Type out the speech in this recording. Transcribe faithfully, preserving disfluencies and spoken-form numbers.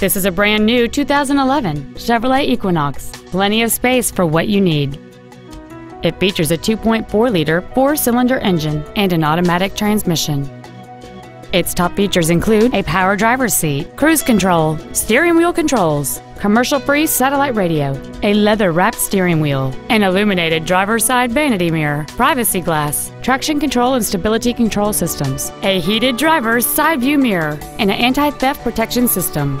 This is a brand new two thousand eleven Chevrolet Equinox, plenty of space for what you need. It features a two point four liter four-cylinder engine and an automatic transmission. Its top features include a power driver's seat, cruise control, steering wheel controls, commercial-free satellite radio, a leather-wrapped steering wheel, an illuminated driver's side vanity mirror, privacy glass, traction control and stability control systems, a heated driver's side view mirror, and an anti-theft protection system.